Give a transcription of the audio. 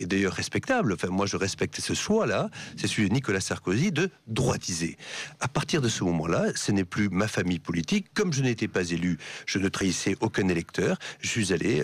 et d'ailleurs respectable, enfin moi je respecte ce choix-là, c'est celui de Nicolas Sarkozy de droitiser. À partir de ce moment-là, ce n'est plus ma famille politique, comme je n'étais pas élu, je ne trahissais aucun électeur, je suis allé...